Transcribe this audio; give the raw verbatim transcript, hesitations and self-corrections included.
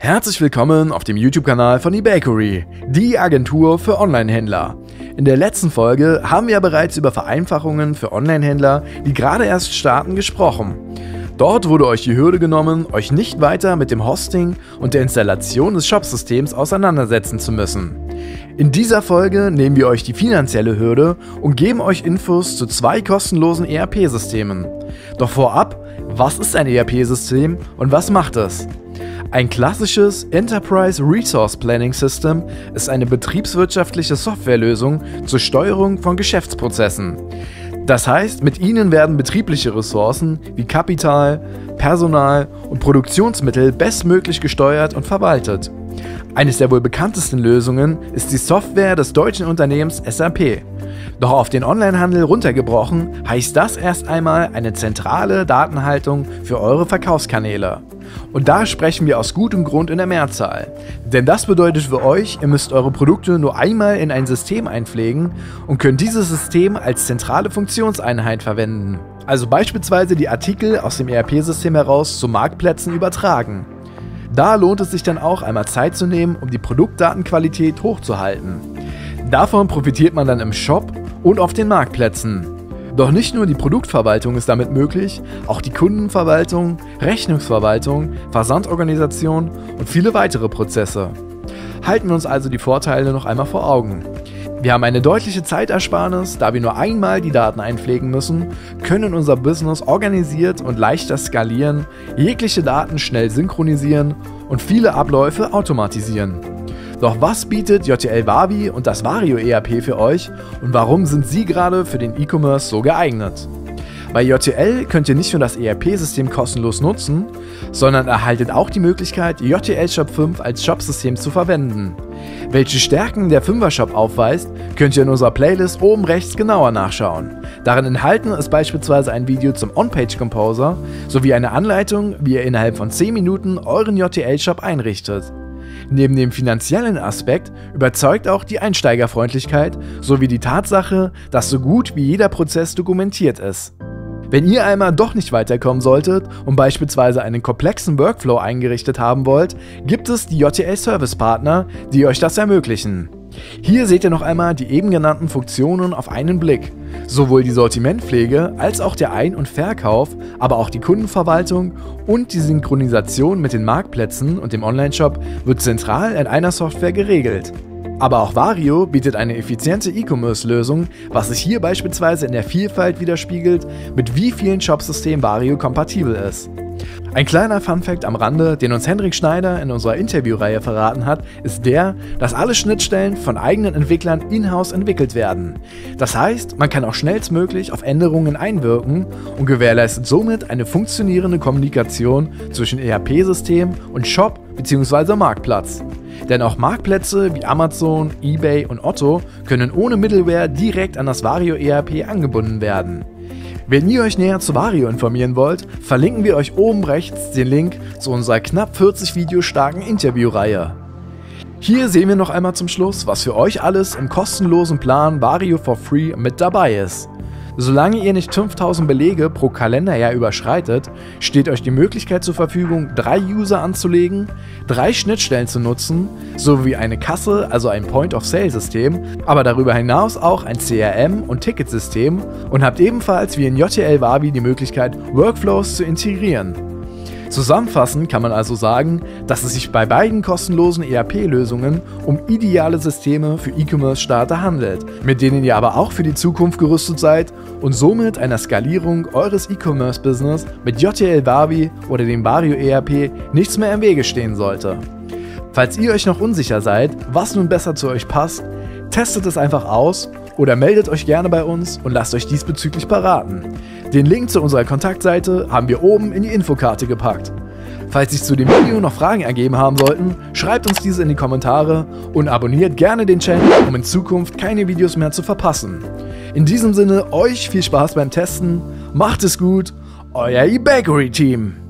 Herzlich willkommen auf dem YouTube-Kanal von eBakery, die Agentur für Online-Händler. In der letzten Folge haben wir bereits über Vereinfachungen für Online-Händler, die gerade erst starten, gesprochen. Dort wurde euch die Hürde genommen, euch nicht weiter mit dem Hosting und der Installation des Shop-Systems auseinandersetzen zu müssen. In dieser Folge nehmen wir euch die finanzielle Hürde und geben euch Infos zu zwei kostenlosen E R P-Systemen. Doch vorab, was ist ein E R P-System und was macht es? Ein klassisches Enterprise Resource Planning System ist eine betriebswirtschaftliche Softwarelösung zur Steuerung von Geschäftsprozessen. Das heißt, mit ihnen werden betriebliche Ressourcen wie Kapital, Personal und Produktionsmittel bestmöglich gesteuert und verwaltet. Eines der wohl bekanntesten Lösungen ist die Software des deutschen Unternehmens S A P. Doch auf den Onlinehandel runtergebrochen, heißt das erst einmal eine zentrale Datenhaltung für eure Verkaufskanäle. Und da sprechen wir aus gutem Grund in der Mehrzahl. Denn das bedeutet für euch, ihr müsst eure Produkte nur einmal in ein System einpflegen und könnt dieses System als zentrale Funktionseinheit verwenden. Also beispielsweise die Artikel aus dem E R P-System heraus zu Marktplätzen übertragen. Da lohnt es sich dann auch einmal Zeit zu nehmen, um die Produktdatenqualität hochzuhalten. Davon profitiert man dann im Shop und auf den Marktplätzen. Doch nicht nur die Produktverwaltung ist damit möglich, auch die Kundenverwaltung, Rechnungsverwaltung, Versandorganisation und viele weitere Prozesse. Halten wir uns also die Vorteile noch einmal vor Augen. Wir haben eine deutliche Zeitersparnis, da wir nur einmal die Daten einpflegen müssen, können unser Business organisiert und leichter skalieren, jegliche Daten schnell synchronisieren und viele Abläufe automatisieren. Doch was bietet J T L-Wawi und das Vario E R P für euch und warum sind sie gerade für den E-Commerce so geeignet? Bei J T L könnt ihr nicht nur das E R P-System kostenlos nutzen, sondern erhaltet auch die Möglichkeit, J T L-Shop fünf als Shop-System zu verwenden. Welche Stärken der Fünfer-Shop aufweist, könnt ihr in unserer Playlist oben rechts genauer nachschauen. Darin enthalten ist beispielsweise ein Video zum On-Page-Composer sowie eine Anleitung, wie ihr innerhalb von zehn Minuten euren J T L-Shop einrichtet. Neben dem finanziellen Aspekt überzeugt auch die Einsteigerfreundlichkeit sowie die Tatsache, dass so gut wie jeder Prozess dokumentiert ist. Wenn ihr einmal doch nicht weiterkommen solltet und beispielsweise einen komplexen Workflow eingerichtet haben wollt, gibt es die J T L-Service-Partner, die euch das ermöglichen. Hier seht ihr noch einmal die eben genannten Funktionen auf einen Blick. Sowohl die Sortimentpflege als auch der Ein- und Verkauf, aber auch die Kundenverwaltung und die Synchronisation mit den Marktplätzen und dem Onlineshop wird zentral in einer Software geregelt. Aber auch Vario bietet eine effiziente E-Commerce-Lösung, was sich hier beispielsweise in der Vielfalt widerspiegelt, mit wie vielen Shop-Systemen Vario kompatibel ist. Ein kleiner Funfact am Rande, den uns Hendrik Schneider in unserer Interviewreihe verraten hat, ist der, dass alle Schnittstellen von eigenen Entwicklern in-house entwickelt werden. Das heißt, man kann auch schnellstmöglich auf Änderungen einwirken und gewährleistet somit eine funktionierende Kommunikation zwischen E R P-System und Shop bzw. Marktplatz. Denn auch Marktplätze wie Amazon, eBay und Otto können ohne Middleware direkt an das Vario E R P angebunden werden. Wenn ihr euch näher zu Vario informieren wollt, verlinken wir euch oben rechts den Link zu unserer knapp vierzig Videos starken Interviewreihe. Hier sehen wir noch einmal zum Schluss, was für euch alles im kostenlosen Plan Vario for Free mit dabei ist. Solange ihr nicht fünftausend Belege pro Kalenderjahr überschreitet, steht euch die Möglichkeit zur Verfügung, drei User anzulegen, drei Schnittstellen zu nutzen, sowie eine Kasse, also ein Point-of-Sale-System, aber darüber hinaus auch ein C R M- und Ticketsystem und habt ebenfalls wie in J T L-Wawi die Möglichkeit, Workflows zu integrieren. Zusammenfassend kann man also sagen, dass es sich bei beiden kostenlosen E R P-Lösungen um ideale Systeme für E-Commerce-Starter handelt, mit denen ihr aber auch für die Zukunft gerüstet seid und somit einer Skalierung eures E-Commerce-Business mit J T L-Wawi oder dem Vario E R P nichts mehr im Wege stehen sollte. Falls ihr euch noch unsicher seid, was nun besser zu euch passt, testet es einfach aus oder meldet euch gerne bei uns und lasst euch diesbezüglich beraten. Den Link zu unserer Kontaktseite haben wir oben in die Infokarte gepackt. Falls sich zu dem Video noch Fragen ergeben haben sollten, schreibt uns diese in die Kommentare und abonniert gerne den Channel, um in Zukunft keine Videos mehr zu verpassen. In diesem Sinne euch viel Spaß beim Testen, macht es gut, euer eBakery Team!